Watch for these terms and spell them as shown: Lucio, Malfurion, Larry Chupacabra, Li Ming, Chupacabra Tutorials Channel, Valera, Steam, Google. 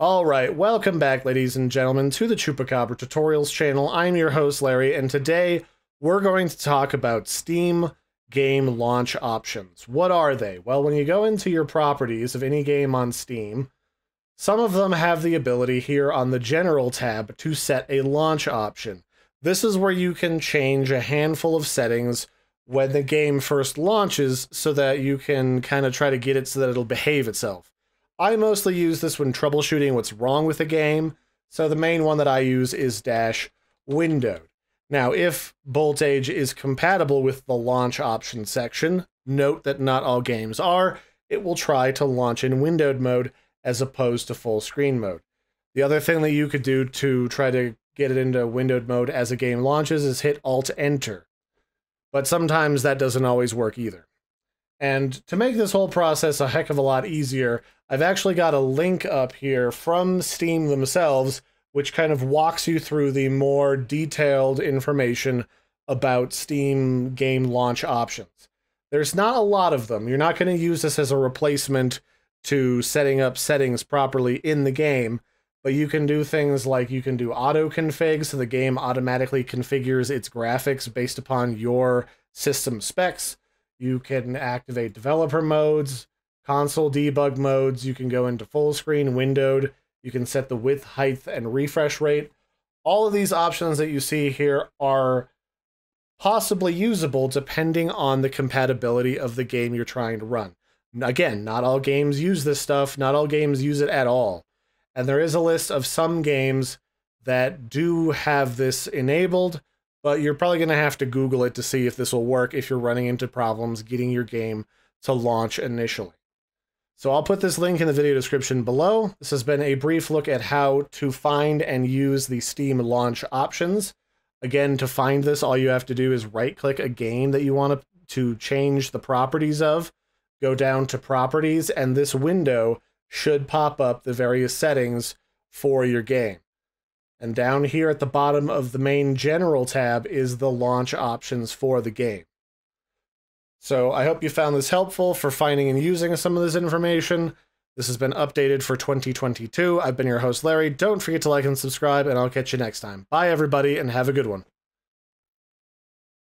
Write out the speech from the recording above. Alright, welcome back, ladies and gentlemen, to the Chupacabra Tutorials channel. I'm your host, Larry, and today we're going to talk about Steam game launch options. What are they? Well, when you go into your properties of any game on Steam, some of them have the ability here on the General tab to set a launch option. This is where you can change a handful of settings when the game first launches so that you can kind of try to get it so that it'll behave itself. I mostly use this when troubleshooting what's wrong with a game, so the main one that I use is -windowed. Now, if Voltage is compatible with the launch option section, note that not all games are, it will try to launch in windowed mode as opposed to full screen mode. The other thing that you could do to try to get it into windowed mode as a game launches is hit Alt-Enter, but sometimes that doesn't always work either. And to make this whole process a heck of a lot easier, I've actually got a link up here from Steam themselves, which kind of walks you through the more detailed information about Steam game launch options. There's not a lot of them. You're not going to use this as a replacement to setting up settings properly in the game, but you can do things like you can do auto config, so the game automatically configures its graphics based upon your system specs. You can activate developer modes, console debug modes. You can go into full screen, windowed. You can set the width, height, and refresh rate. All of these options that you see here are possibly usable depending on the compatibility of the game you're trying to run. Again, not all games use this stuff. Not all games use it at all. And there is a list of some games that do have this enabled, but you're probably going to have to Google it to see if this will work if you're running into problems getting your game to launch initially. So I'll put this link in the video description below. This has been a brief look at how to find and use the Steam launch options. Again, to find this, all you have to do is right-click a game that you want to change the properties of, go down to Properties, and this window should pop up the various settings for your game. And down here at the bottom of the main General tab is the launch options for the game. So I hope you found this helpful for finding and using some of this information. This has been updated for 2022. I've been your host, Larry. Don't forget to like and subscribe, and I'll catch you next time. Bye, everybody, and have a good one.